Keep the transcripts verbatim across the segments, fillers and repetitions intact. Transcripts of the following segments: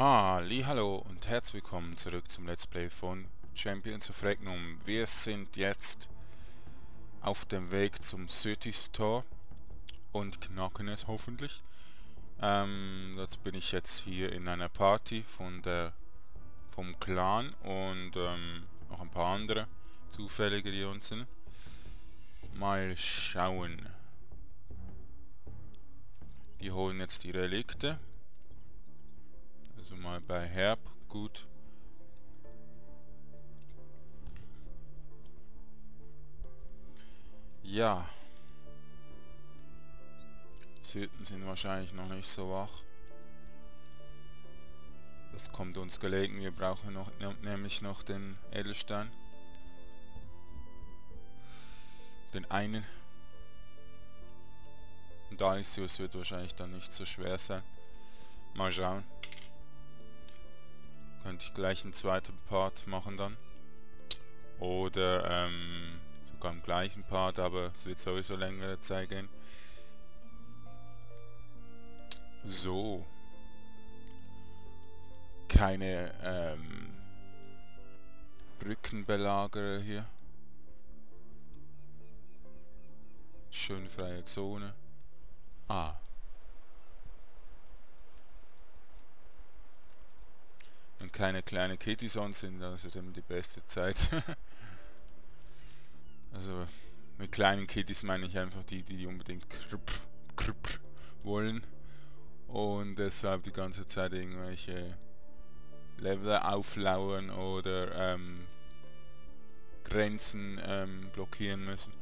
Halli, hallo und herzlich willkommen zurück zum Let's Play von Champions of Regnum. Wir sind jetzt auf dem Weg zum Syrtis Tor und knacken es hoffentlich. Ähm, dazu bin ich jetzt hier in einer Party von der, vom Clan und ähm, noch ein paar andere Zufällige, die uns sind. Mal schauen. Die holen jetzt die Relikte. Also mal bei Herb, gut. Ja. Syrten sind wahrscheinlich noch nicht so wach. Das kommt uns gelegen, wir brauchen noch, nämlich noch den Edelstein. Den einen. Und Alisius wird wahrscheinlich dann nicht so schwer sein. Mal schauen. Könnte ich gleich einen zweiten Part machen dann. Oder ähm, sogar im gleichen Part, aber es wird sowieso längere Zeit gehen. So. Keine ähm, Brückenbelagerer hier. Schön freie Zone. Ah. Wenn keine kleinen Kittys on sind, dann ist es eben die beste Zeit. Also mit kleinen Kittys meine ich einfach die, die unbedingt krüpp, krüpp wollen und deshalb die ganze Zeit irgendwelche Level auflauern oder ähm, Grenzen ähm, blockieren müssen.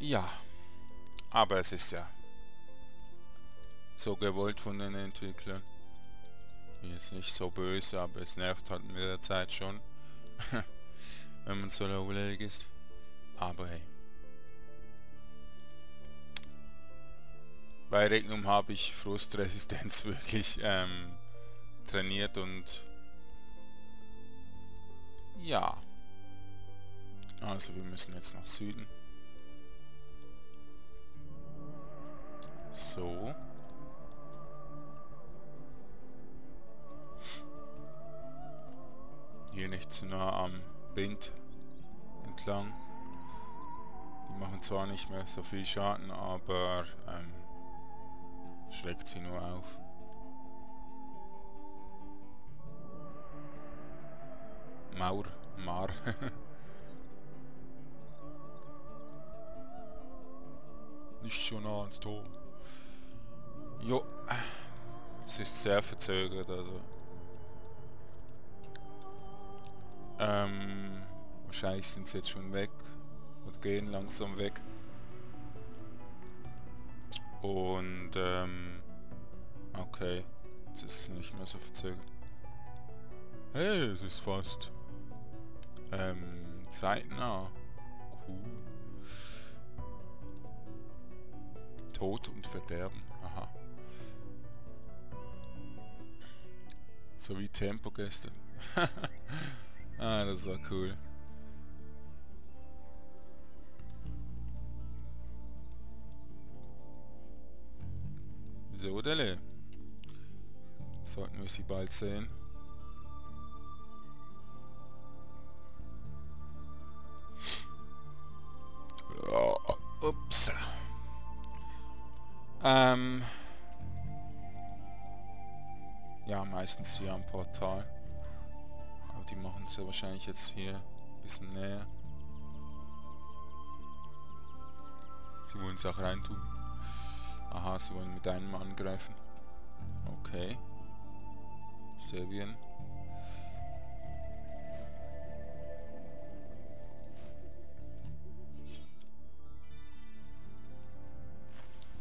Ja, aber es ist ja so gewollt von den Entwicklern. Ist nicht so böse, aber es nervt halt mit der Zeit schon. Wenn man so lowlevel ist. Aber hey. Bei Regnum habe ich Frustresistenz wirklich ähm, trainiert und ja. Also wir müssen jetzt nach Süden. So. Hier nicht zu nah am Wind entlang. Die machen zwar nicht mehr so viel Schaden, aber ähm, schreckt sie nur auf. Maur, Mar. Nicht schon nah ans Tor. Jo, es ist sehr verzögert, also. Ähm, wahrscheinlich sind sie jetzt schon weg und gehen langsam weg. Und ähm, okay, jetzt ist es nicht mehr so verzögert. Hey, es ist fast ähm, zeitnah. Cool. Tod und Verderben, aha. So wie Tempo gestern. Ah, das war cool. So, Delle. Sollten wir sie bald sehen. Ups. Ähm. Ja, meistens hier am Portal. Die machen es ja wahrscheinlich jetzt hier ein bisschen näher. Sie wollen es auch reintun. Aha, sie wollen mit einem angreifen. Okay. Serbien.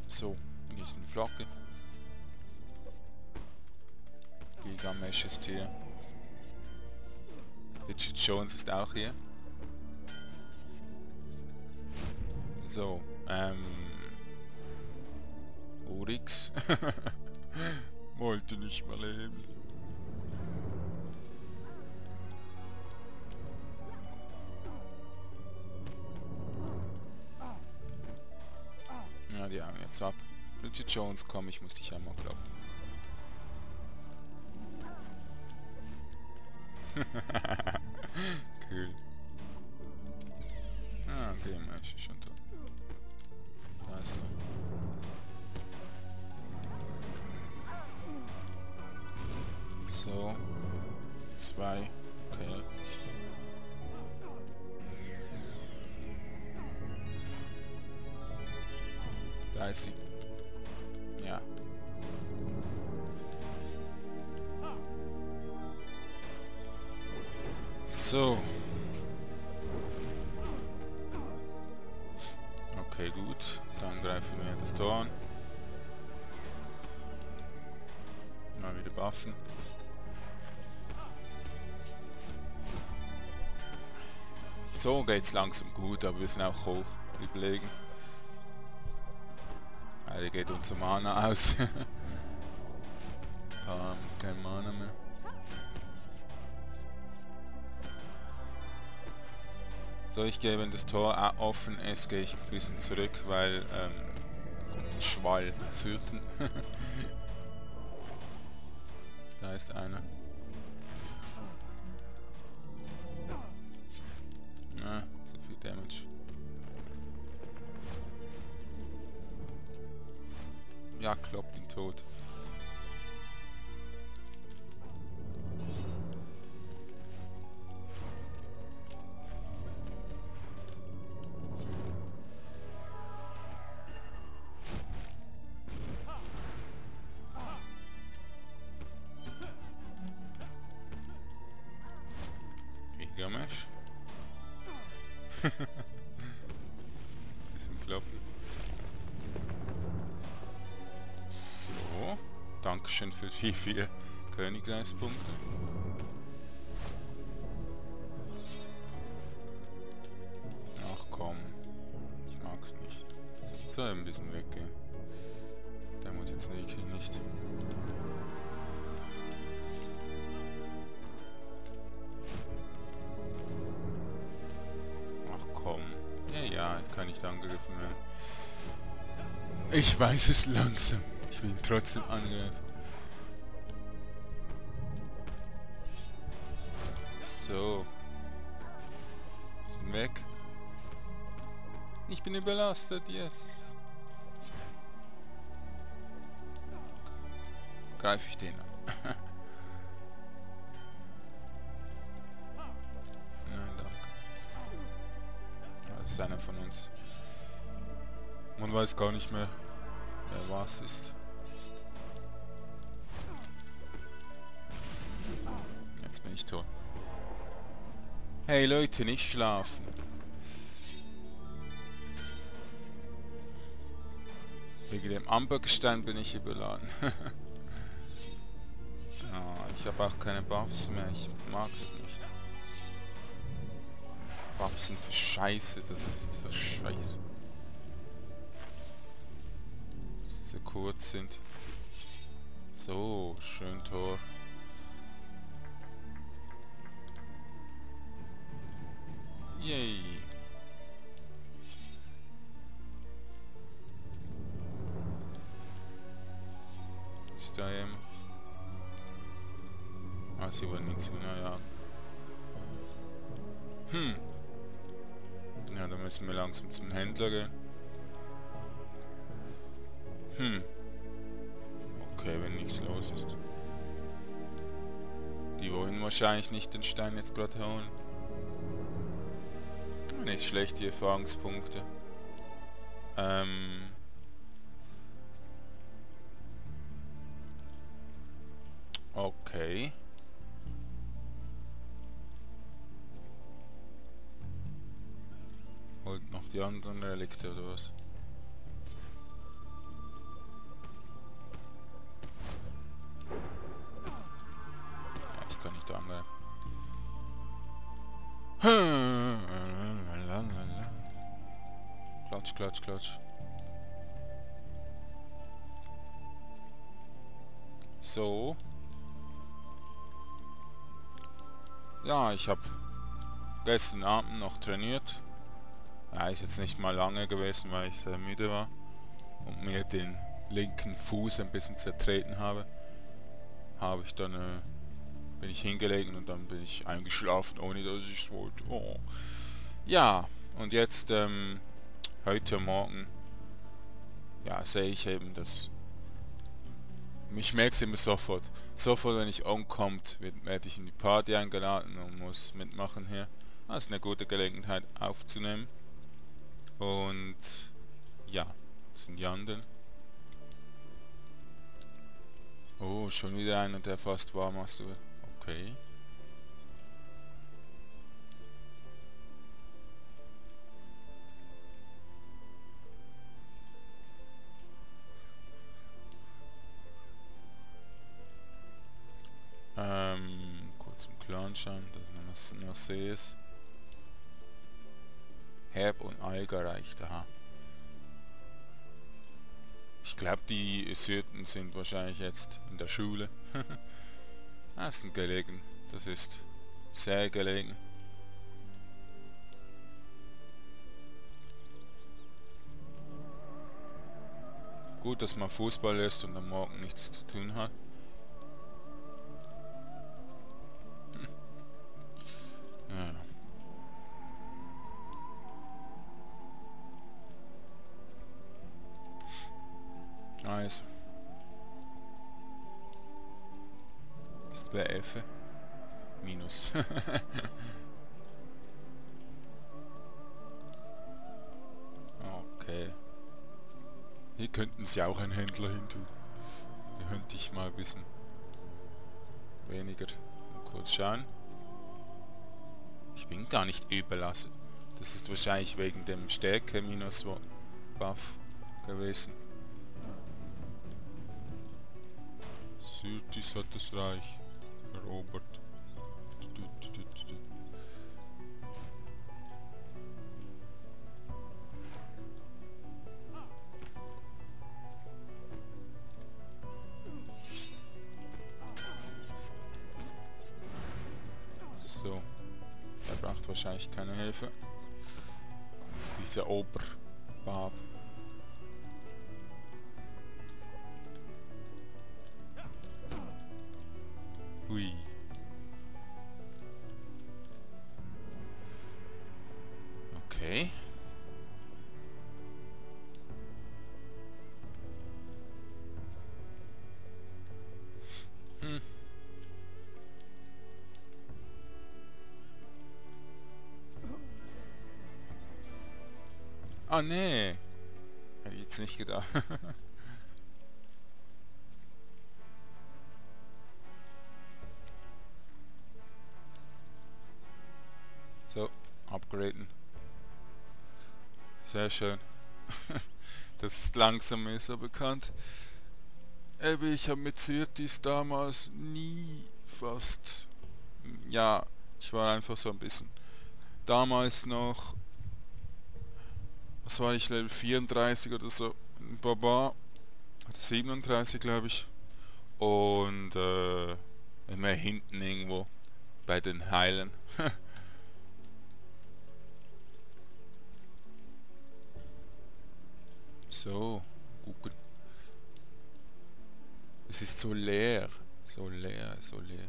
So, hier ist eine Flagge. Gigamesch ist hier. Richard Jones ist auch hier. So, ähm... Urix. Wollte nicht mal leben. Ja, die haben jetzt ab. Richard Jones, komm, ich muss dich ja mal kloppen. Cool. Ah, okay, Mensch, ist schon tot. Also. So. Zwei. Okay. Da ist sie. Ja. So. Okay, gut. Dann greifen wir das Tor an. Mal wieder buffen. So geht's langsam gut, aber wir sind auch hoch. Wir belegen. Also geht unser Mana aus. Ah, kein Mana mehr. So, ich gehe, wenn das Tor offen ist, gehe ich ein bisschen zurück, weil ähm, Schwall Syrten. Da ist einer. Ah, so viel Damage. Ja, kloppt ihn tot. Gigamesch. Bisschen kloppen. So. Dankeschön für die vier Königreichspunkte. Ach komm. Ich mag's nicht. So, ein bisschen weggehen. Der muss jetzt wirklich nicht. Ja, kann nicht angegriffen werden. Ich weiß es langsam. Ich bin trotzdem angegriffen. So. Sind weg. Ich bin überlastet, yes. Greife ich den an. Einer von uns. Man weiß gar nicht mehr, wer was ist. Jetzt bin ich tot. Hey Leute, nicht schlafen. Wegen dem Ampergestein bin ich überladen. Oh, ich habe auch keine Buffs mehr. Ich mag das nicht. Buffs sind für Scheiße, das ist so scheiße. Dass sie kurz sind. So, schön Tor. Yay. Ist da jemand? Ah, sie wollen nicht zu nah jagen. Hm. Ja, dann müssen wir langsam zum Händler gehen. Hm. Okay, wenn nichts los ist. Die wollen wahrscheinlich nicht den Stein jetzt gerade holen. Nicht schlecht, die Erfahrungspunkte. Ähm... Okay. Holt noch die anderen Relikte oder was? Ja, ich kann nicht angreifen. Klatsch, klatsch, klatsch. So. Ja, ich habe gestern Abend noch trainiert. Ja, ist jetzt nicht mal lange gewesen, weil ich sehr müde war und mir den linken Fuß ein bisschen zertreten habe, habe ich dann äh, bin ich hingelegen und dann bin ich eingeschlafen, ohne dass ich es wollte. Oh. Ja, und jetzt ähm, heute Morgen, ja, sehe ich eben, dass ich merke es immer sofort. Sofort, wenn ich umkommt, werde ich in die Party eingeladen und muss mitmachen hier. Das ist eine gute Gelegenheit aufzunehmen. Und ja, das sind die anderen. Oh, schon wieder einer, der fast warm machst du. Okay. Ähm, kurz im Clan schauen, dass ich noch was sehe. Herb und Alga reicht, aha. Ich glaube, die Syrten sind wahrscheinlich jetzt in der Schule. Das ist gelegen. Das ist sehr gelegen. Gut, dass man Fußball lässt und am Morgen nichts zu tun hat. Ja. Nice. Ist bei elf. Minus. Okay. Hier könnten sie auch einen Händler hin tun. Da könnte ich mal ein bisschen weniger. Mal kurz schauen. Ich bin gar nicht überlastet. Das ist wahrscheinlich wegen dem Stärke-Minus-Buff gewesen. Syrtis hat das Reich erobert. So, er braucht wahrscheinlich keine Hilfe. Dieser Oberbab. Hui. Okay. Hm. Oh nee. Hätte ich jetzt nicht gedacht. So, upgraden. Sehr schön. Dass es langsam ist, aber bekannt. Ey, ich habe mit Syrtis damals nie fast... Ja, ich war einfach so ein bisschen... Damals noch... Was war ich, Level vierunddreißig oder so? Baba. siebenunddreißig, glaube ich. Und äh, immer hinten irgendwo. Bei den Heilen. So, gucken. Es ist so leer. So leer, so leer.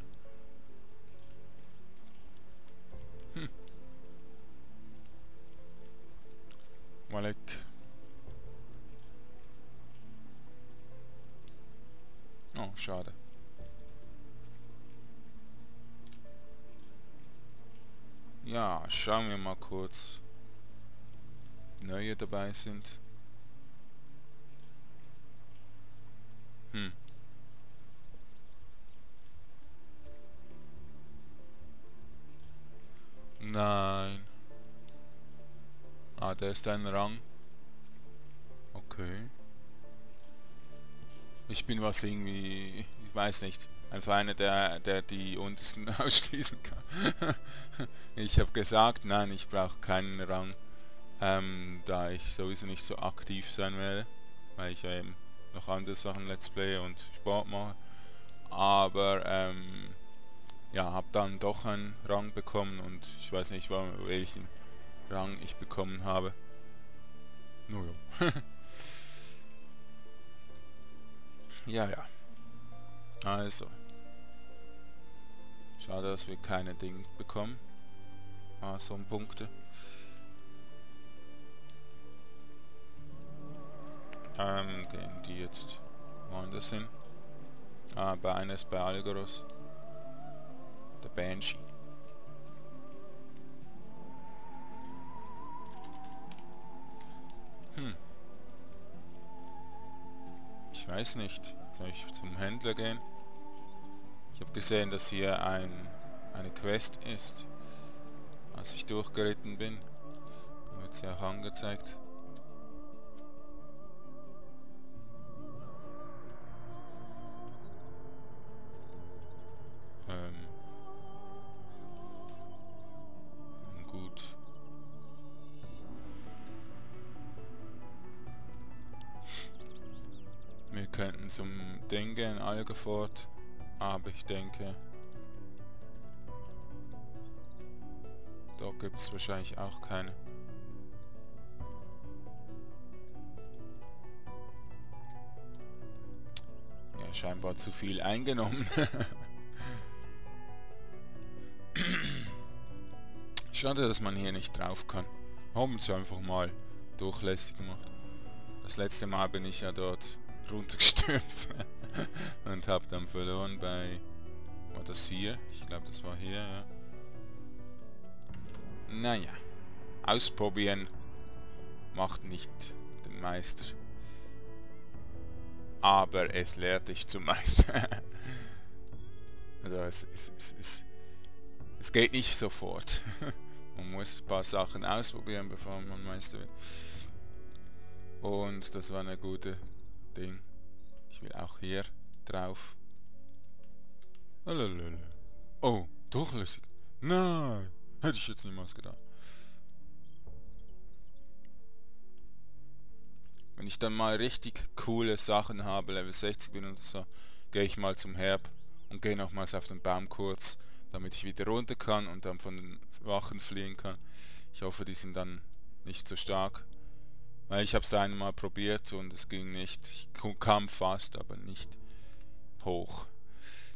Hm. Valak. Oh, schade. Ja, schauen wir mal kurz. Neue dabei sind. Hm. Nein. Ah, da ist ein Rang. Okay. Ich bin was irgendwie... Ich weiß nicht. Einfach einer, der, der die untersten ausschließen kann. Ich habe gesagt, nein, ich brauche keinen Rang. Ähm, da ich sowieso nicht so aktiv sein werde. Weil ich ja eben... noch andere Sachen, Let's Play und Sport mache, aber ähm, ja, habe dann doch einen Rang bekommen und ich weiß nicht, warum, welchen Rang ich bekommen habe. Naja. Ja, ja. Also. Schade, dass wir keine Dinge bekommen. Ah, so ein Punkte. Ähm, gehen die jetzt woanders hin? Ah, bei einer ist bei Algoros. Der Banshee. Hm. Ich weiß nicht. Soll ich zum Händler gehen? Ich habe gesehen, dass hier ein, eine Quest ist. Als ich durchgeritten bin, wird sie auch angezeigt. Ähm. Gut. Wir könnten zum Ding gehen, Alga fort, aber ich denke, da gibt es wahrscheinlich auch keine. Ja, scheinbar zu viel eingenommen. Schade, dass man hier nicht drauf kann. Haben es einfach mal durchlässig gemacht. Das letzte Mal bin ich ja dort runtergestürzt und habe dann verloren bei... War das hier? Ich glaube, das war hier, ja. Naja, ausprobieren macht nicht den Meister, aber es lehrt dich zum Meister. Also es, es, es, es, es geht nicht sofort. Man muss ein paar Sachen ausprobieren, bevor man Meister wird. Und das war eine gute Ding. Ich will auch hier drauf. Oh, durchlässig. Nein. Hätte ich jetzt niemals gedacht. Wenn ich dann mal richtig coole Sachen habe, Level sechzig bin und so, gehe ich mal zum Herb und gehe nochmals auf den Baum kurz, damit ich wieder runter kann und dann von den Wachen fliehen kann. Ich hoffe, die sind dann nicht so stark. Weil ich habe es einmal probiert und es ging nicht. Ich kam fast, aber nicht hoch.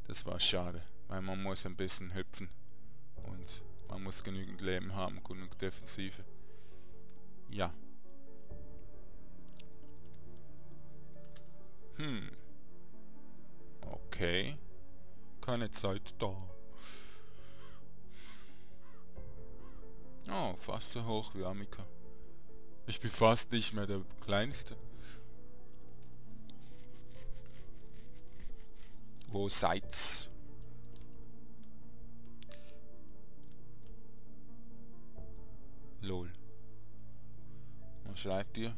Das war schade, weil man muss ein bisschen hüpfen und... Man muss genügend Leben haben, genug Defensive. Ja. Hm. Okay. Keine Zeit da. Oh, fast so hoch wie Amika. Ich bin fast nicht mehr der Kleinste. Wo seid's? Lol. Was schreibt ihr?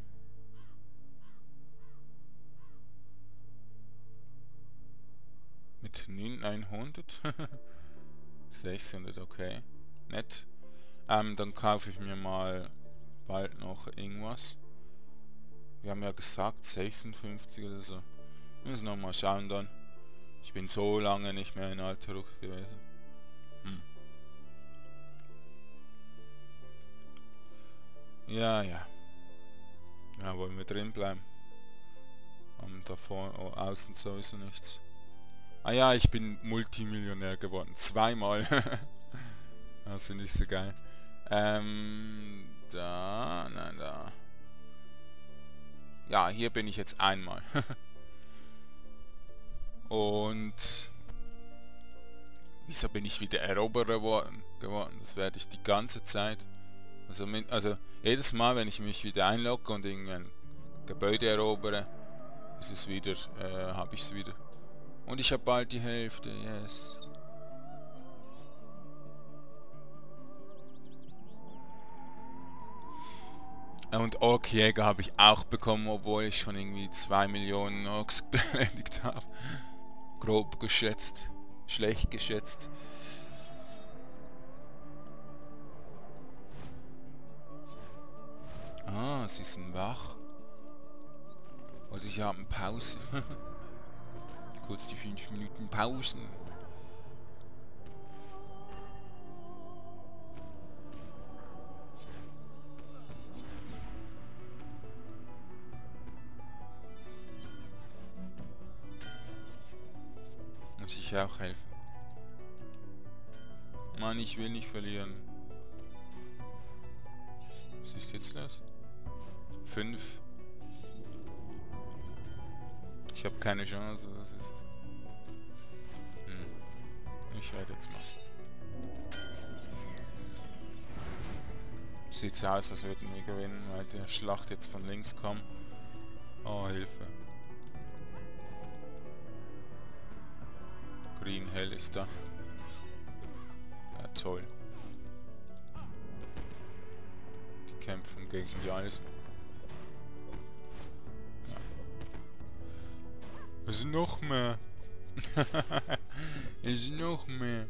Mit neunhundert? sechshundert, okay. Nett. Ähm, dann kaufe ich mir mal bald noch irgendwas. Wir haben ja gesagt sechsundfünfzig oder so. Wir müssen noch mal schauen dann. Ich bin so lange nicht mehr in Alteruche gewesen. Hm. Ja, ja. Ja, wollen wir drin bleiben. Haben davor oh, außen sowieso nichts. Ah ja, ich bin Multimillionär geworden. Zweimal. Das finde ich so geil. Ähm, da, nein, da. Ja, hier bin ich jetzt einmal. Und... Wieso bin ich wieder Eroberer worden? geworden? Das werde ich die ganze Zeit... Also, mit, also jedes Mal, wenn ich mich wieder einlogge und irgendein Gebäude erobere, ist es wieder, äh, habe ich es wieder. Und ich habe bald die Hälfte, yes. Und Orkjäger habe ich auch bekommen, obwohl ich schon irgendwie zwei Millionen Orks beleidigt habe. Grob geschätzt, schlecht geschätzt. Ah, sie sind wach. Also ich habe Pause. Kurz die fünf Minuten Pausen. sicher auch helfen. Mann, ich will nicht verlieren. Was ist jetzt los? fünf. Ich habe keine Chance, das ist... Hm. Ich halte jetzt mal. Sieht so aus, als würden wir gewinnen, weil die Schlacht jetzt von links kommt. Oh, Hilfe. Green Hell ist da. Ja, toll. Die kämpfen gegen die alles. Ja. Es ist noch mehr. Es ist noch mehr.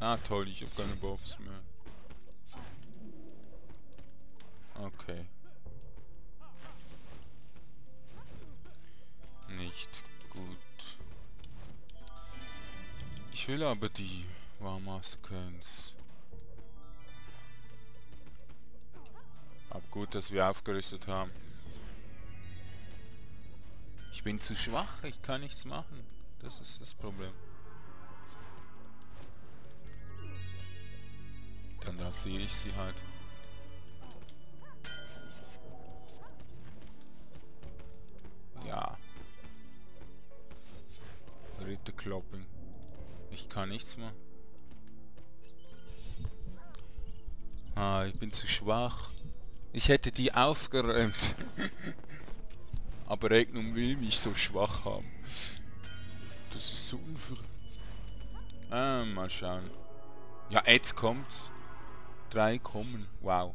Ah toll, ich hab keine Buffs mehr. Okay. Nicht gut. Ich will aber die Warmaster Kerns. Hab gut, dass wir aufgerüstet haben. Ich bin zu schwach, ich kann nichts machen. Das ist das Problem. Dann rasiere ich sie halt. Ja. Dritte Klopping. Ich kann nichts mehr. Ah, ich bin zu schwach. Ich hätte die aufgeräumt. Aber Regnum will mich so schwach haben. Das ist so unfair. Ah, mal schauen. Ja, jetzt kommt's. Drei kommen. Wow.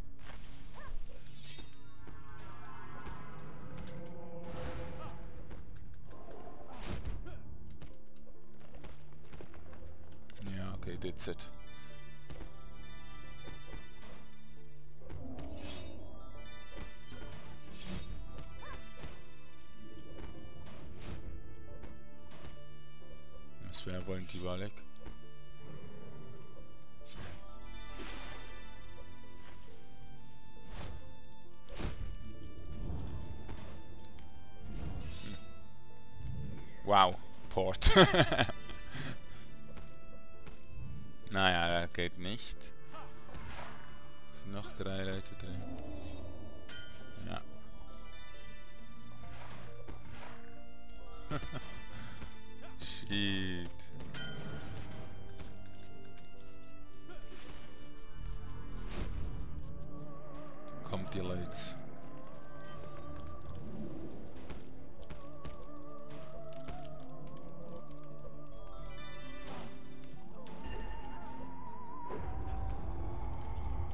Ja, okay, that's it. Was wäre wollen die Valak? Wow, Port. Naja, das geht nicht. Es sind noch drei Leute drin. Ja. Shit. Kommt ihr Leute.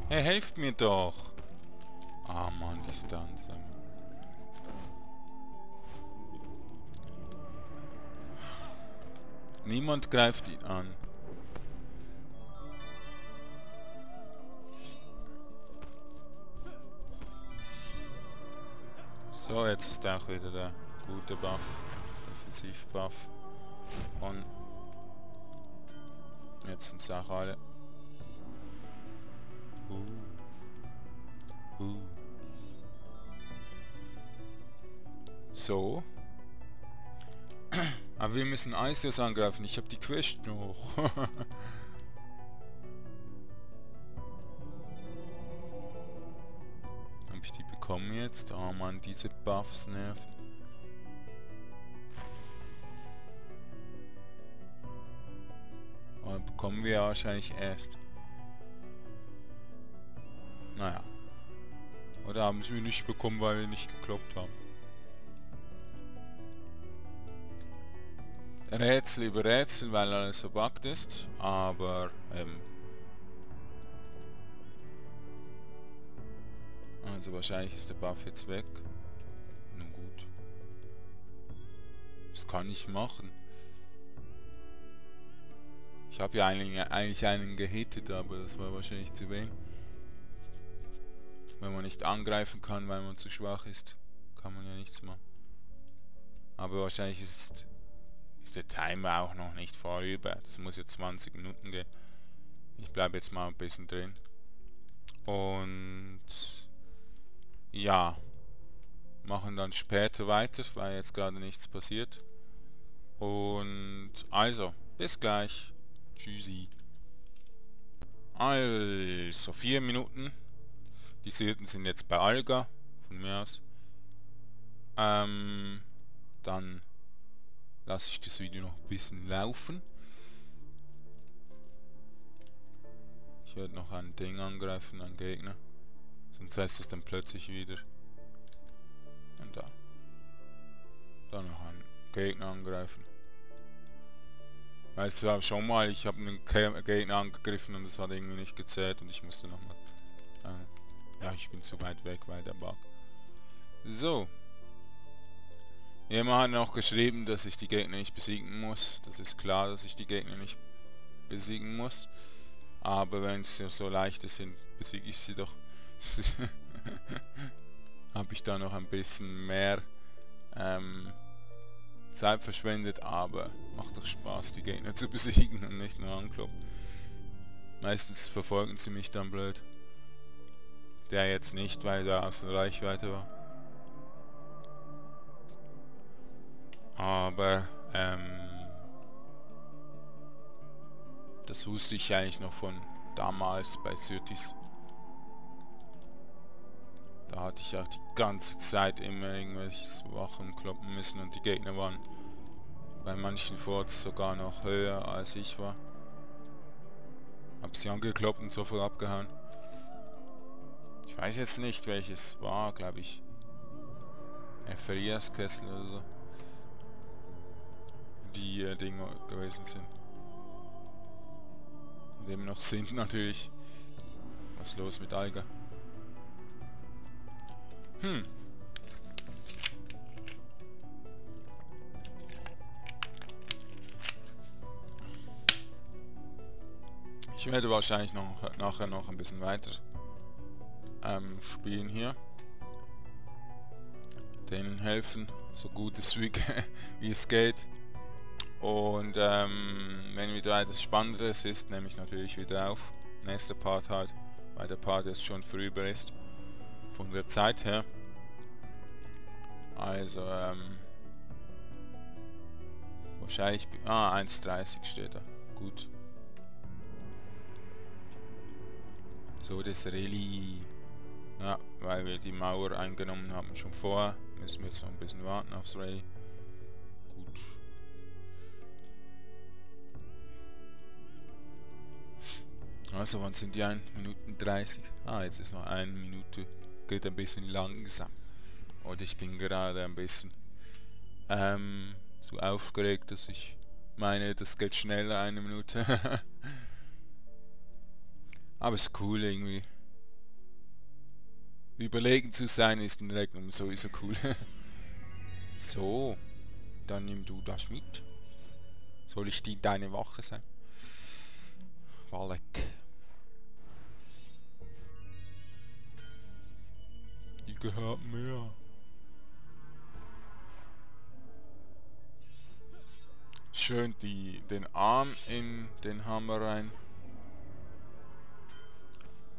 Hey, helft mir doch! Ah, Mann, Distanz. Niemand greift ihn an. So, jetzt ist auch wieder der gute Buff. Offensiv-Buff. Und... jetzt sind es auch alle. Uh. Uh. So. Aber wir müssen Eisius angreifen. Ich habe die Quest noch. Habe ich die bekommen jetzt? Oh man, diese Buffs nerven. Aber bekommen wir wahrscheinlich erst. Naja. Oder haben sie nicht bekommen, weil wir nicht gekloppt haben. Rätsel über Rätsel, weil alles verbuggt ist, aber ähm. Also wahrscheinlich ist der Buff jetzt weg. Nun gut. Das kann ich machen. Ich habe ja einen, eigentlich einen gehittet, aber das war wahrscheinlich zu wenig. Wenn man nicht angreifen kann, weil man zu schwach ist, kann man ja nichts machen. Aber wahrscheinlich ist, ist der Timer auch noch nicht vorüber. Das muss jetzt zwanzig Minuten gehen. Ich bleibe jetzt mal ein bisschen drin. Und ja, machen dann später weiter, weil jetzt gerade nichts passiert. Und also, bis gleich. Tschüssi. Also, vier Minuten. Die Syrten sind jetzt bei Alga, von mir aus. Ähm, dann lasse ich das Video noch ein bisschen laufen. Ich werde noch ein Ding angreifen, einen Gegner. Sonst heißt es dann plötzlich wieder. Und da. Dann noch einen Gegner angreifen. Weißt du, schon mal, ich habe einen Gegner angegriffen und das hat irgendwie nicht gezählt und ich musste nochmal... Äh, ja, ich bin zu weit weg, weil der Bug. So. Jemand hat noch geschrieben, dass ich die Gegner nicht besiegen muss. Das ist klar, dass ich die Gegner nicht besiegen muss. Aber wenn es so leichte sind, besiege ich sie doch. Habe ich da noch ein bisschen mehr ähm, Zeit verschwendet, aber macht doch Spaß, die Gegner zu besiegen und nicht nur ankloppen. Meistens verfolgen sie mich dann blöd. Der jetzt nicht, weil der aus der Reichweite war. Aber ähm, das wusste ich eigentlich noch von damals bei Syrtis. Da hatte ich auch die ganze Zeit immer irgendwelches Wachen kloppen müssen und die Gegner waren bei manchen Forts sogar noch höher als ich war. Hab sie angekloppt und sofort abgehauen. Ich weiß jetzt nicht, welches war, glaube ich. Ephrias Kessel oder so. Die äh, Dinger gewesen sind. Und eben noch sind natürlich. Was ist los mit Alga? Hm. Ich werde wahrscheinlich noch nachher noch ein bisschen weiter ähm, spielen hier. Denen helfen, so gut es wie, wie es geht. Und ähm, wenn wieder etwas Spannendes ist, nehme ich natürlich wieder auf. Nächster Part halt, weil der Part jetzt schon vorüber ist. Von der Zeit her. Also, ähm... wahrscheinlich... Ah, eins dreißig steht da. Gut. So, das Reli. Ja, weil wir die Mauer eingenommen haben schon vorher. Müssen wir jetzt noch ein bisschen warten aufs Reli. Gut. Also, wann sind die ein Minuten dreißig? Ah, jetzt ist noch eine Minute. Geht ein bisschen langsam. Oder ich bin gerade ein bisschen ähm, zu aufgeregt, dass ich meine, das geht schneller, eine Minute. Aber es ist cool irgendwie. Überlegen zu sein ist in Regnum sowieso cool. So, dann nimm du das mit. Soll ich die deine Wache sein? Valak. Die gehört mir. Schön die, den Arm in den Hammer rein.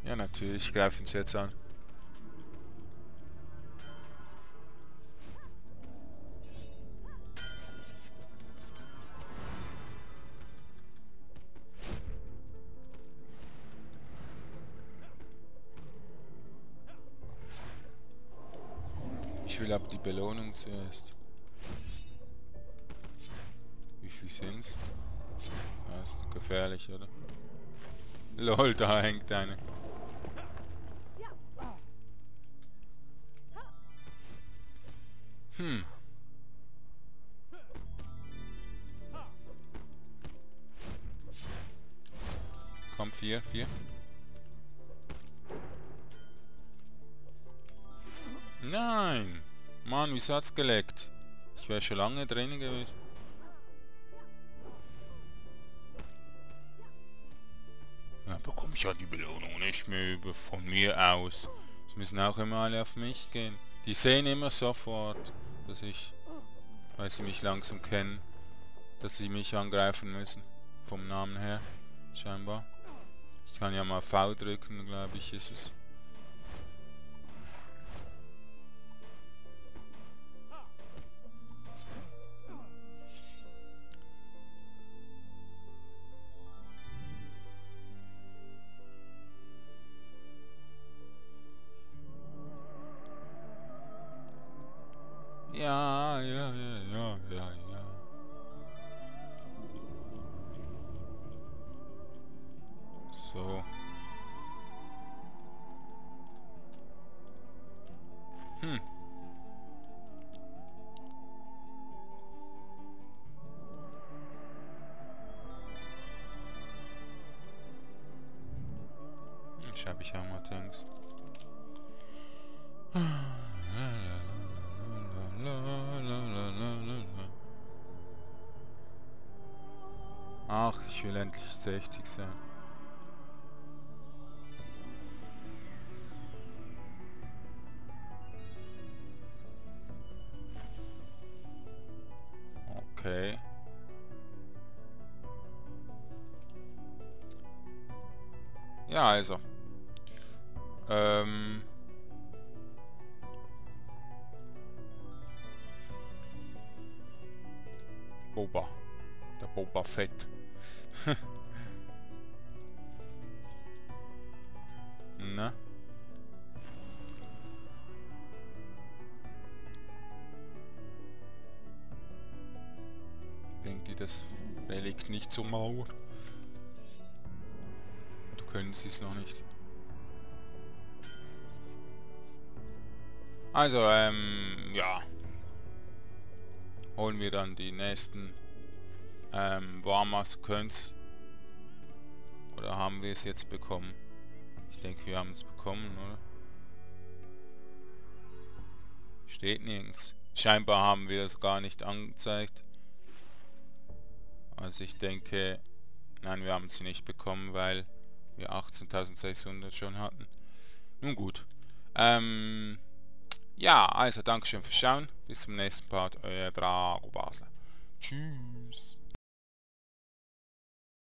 Ja, natürlich greifen sie jetzt an. Ich will ab die Belohnung zuerst. Wie viel sind's? Das ist gefährlich, oder? Lol, da hängt eine. Hm. Komm, vier, vier. Nein! Mann, wieso hat's geleckt? Ich wäre schon lange drinnen gewesen. Da bekomme ich ja die Belohnung nicht mehr über von mir aus. Es müssen auch immer alle auf mich gehen. Die sehen immer sofort, dass ich weil sie mich langsam kennen, dass sie mich angreifen müssen. Vom Namen her, scheinbar. Ich kann ja mal V drücken, glaube ich, ist es. Ja, ja, ja, ja, ja, ja. So. Hm. Ich habe ich auch mal Tanks. Ach, ich will endlich sechzig sein. Okay. Ja, also. Ähm... Boba. Der Boba Fett. Na? Bringt ihr das Relikt nicht zur Mauer? Du könntest es noch nicht. Also, ähm, ja. Holen wir dann die nächsten ähm, Warmaster-Könns. Oder haben wir es jetzt bekommen? Ich denke, wir haben es bekommen, oder? Steht nirgends. Scheinbar haben wir es gar nicht angezeigt. Also ich denke, nein, wir haben es nicht bekommen, weil wir achtzehntausendsechshundert schon hatten. Nun gut. Ähm... Ja, also Dankeschön fürs Schauen. Bis zum nächsten Part, euer Drago Basler. Tschüss.